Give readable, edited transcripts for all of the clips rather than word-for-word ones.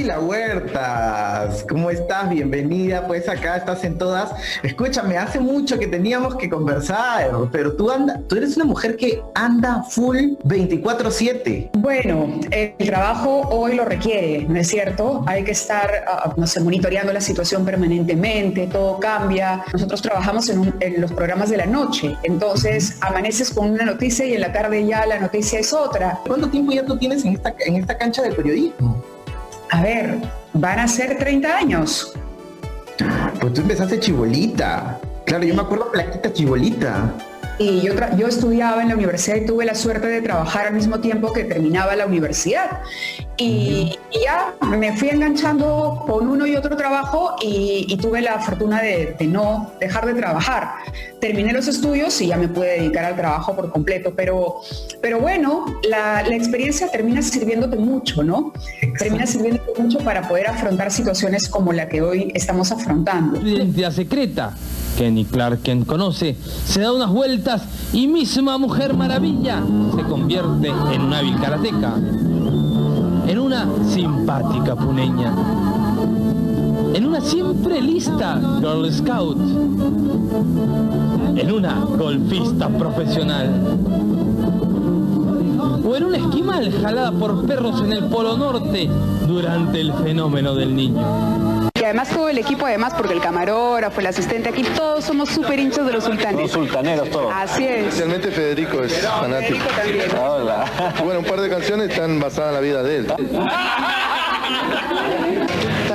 Mávila Huertas, ¿cómo estás? Bienvenida, pues acá estás en todas. Escúchame, hace mucho que teníamos que conversar, pero tú eres una mujer que anda full 24/7. Bueno, el trabajo hoy lo requiere, ¿no es cierto? Hay que estar, no sé, monitoreando la situación permanentemente, todo cambia. Nosotros trabajamos en los programas de la noche, entonces amaneces con una noticia y en la tarde ya la noticia es otra. ¿Cuánto tiempo ya tú tienes en esta cancha del periodismo? A ver, van a ser 30 años. Pues tú empezaste chibolita. Claro, yo me acuerdo plaquita chibolita. Y yo estudiaba en la universidad y tuve la suerte de trabajar al mismo tiempo que terminaba la universidad. Y ya me fui enganchando con uno y otro trabajo y tuve la fortuna de no dejar de trabajar. Terminé los estudios y ya me pude dedicar al trabajo por completo. Pero bueno, la experiencia termina sirviéndote mucho, ¿no? Exacto. Termina sirviéndote mucho para poder afrontar situaciones como la que hoy estamos afrontando. Identidad secreta. Kenny Clark, quien conoce, se da unas vueltas y misma Mujer Maravilla se convierte en una hábil karateca, en una simpática puneña, en una siempre lista Girl Scout, en una golfista profesional o en una esquimal jalada por perros en el Polo Norte durante el fenómeno del niño. Y además todo el equipo, además, porque el camarógrafo, el asistente, aquí todos somos súper hinchos de los sultanes. Los sultaneros todos. Así es. Especialmente Federico es fanático. Federico también. Hola. Bueno, un par de canciones están basadas en la vida de él.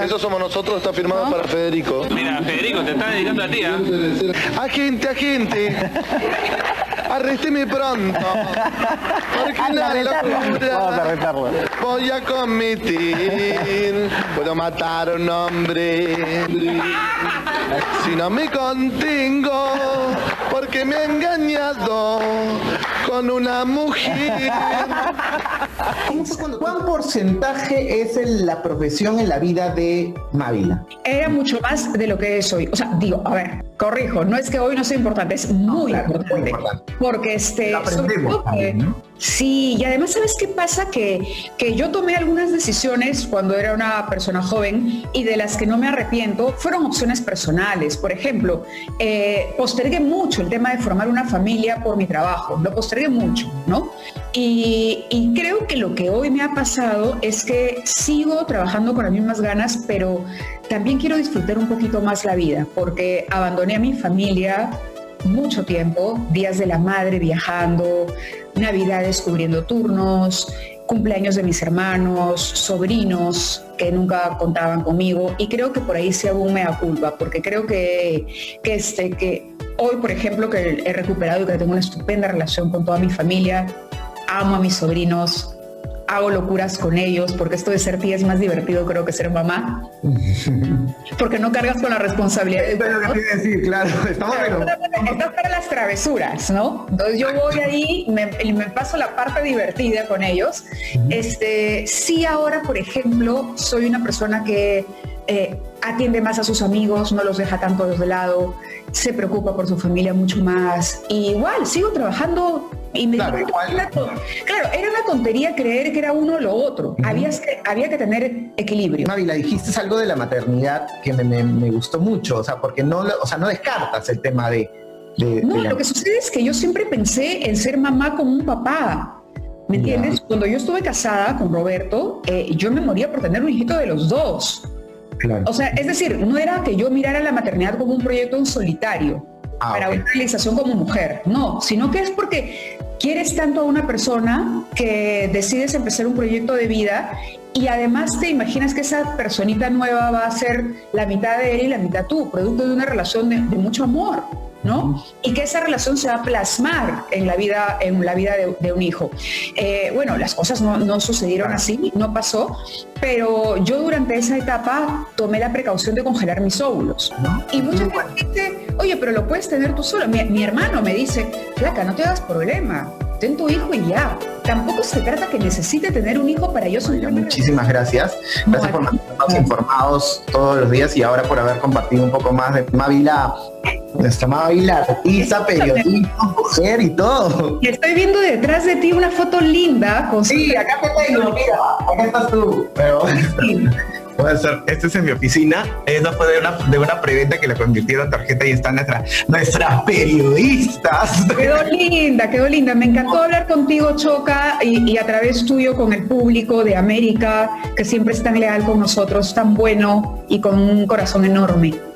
Eso somos nosotros, está firmado, ¿no?, para Federico. Mira, Federico, te está dedicando a ti, ¿eh? Agente. Arrésteme pronto. Porque la locura. Vamos a retarlo. Voy a cometer. Puedo matar a un hombre. Si no me contengo, porque me ha engañado con una mujer. ¿Cuán porcentaje es la profesión en la vida de Mávila? Era mucho más de lo que es hoy. O sea, digo, a ver, corrijo, no es que hoy no sea importante, es muy, claro, importante, muy importante. Porque aprendemos también, ¿no? Sí, y además, ¿sabes qué pasa? Que yo tomé algunas decisiones cuando era una persona joven y de las que no me arrepiento. Fueron opciones personales. Por ejemplo, postergué mucho el tema de formar una familia por mi trabajo. Lo postergué mucho, ¿no? Y creo que lo que hoy me ha pasado es que sigo trabajando con las mismas ganas, pero también quiero disfrutar un poquito más la vida, porque abandoné a mi familia mucho tiempo, días de la madre viajando, navidades cubriendo turnos, cumpleaños de mis hermanos, sobrinos que nunca contaban conmigo, y creo que por ahí sí hago un mea culpa, porque creo que hoy, por ejemplo, que he recuperado y que tengo una estupenda relación con toda mi familia, amo a mis sobrinos, hago locuras con ellos, porque esto de ser tía es más divertido, creo, que ser mamá. Porque no cargas con la responsabilidad. Eso es lo que te iba a decir, claro. Estás para las travesuras, ¿no? Entonces yo voy ahí, me paso la parte divertida con ellos. Sí, ahora, por ejemplo, soy una persona que atiende más a sus amigos, no los deja tanto de lado, se preocupa por su familia mucho más. Y igual, sigo trabajando. Y me claro, claro, era una tontería creer que era uno o lo otro. Había que tener equilibrio. Mávila, dijiste algo de la maternidad que me gustó mucho, o sea, porque no descartas el tema de lo que sucede es que yo siempre pensé en ser mamá como un papá. ¿Me entiendes? Cuando yo estuve casada con Roberto, yo me moría por tener un hijito de los dos. Claro. O sea, es decir, no era que yo mirara la maternidad como un proyecto en solitario, para una realización como mujer, no, sino que es porque quieres tanto a una persona que decides empezar un proyecto de vida y además te imaginas que esa personita nueva va a ser la mitad de él y la mitad tú, producto de una relación de mucho amor, ¿no? Y que esa relación se va a plasmar en la vida de un hijo. Bueno, las cosas no sucedieron así, no pasó, pero yo durante esa etapa tomé la precaución de congelar mis óvulos, ¿no? Y mucha gente dice, oye, pero lo puedes tener tú sola. Mi hermano me dice, flaca, no te hagas problema, ten tu hijo y ya. Tampoco se trata que necesite tener un hijo para yo sola. Muchísimas gracias. Gracias por mantenernos informados todos los días y ahora por haber compartido un poco más de Mávila. Nuestra Mávila, artista, periodista, mujer y todo. Y estoy viendo detrás de ti una foto linda. Con sí, acá te tengo, mira, acá estás tú. Pero... sí. Esto es en mi oficina. Esa fue de una preventa que la convirtieron en tarjeta y están nuestras periodistas. Quedó linda. Me encantó hablar contigo, Choca, y a través tuyo con el público de América, que siempre es tan leal con nosotros, tan bueno y con un corazón enorme.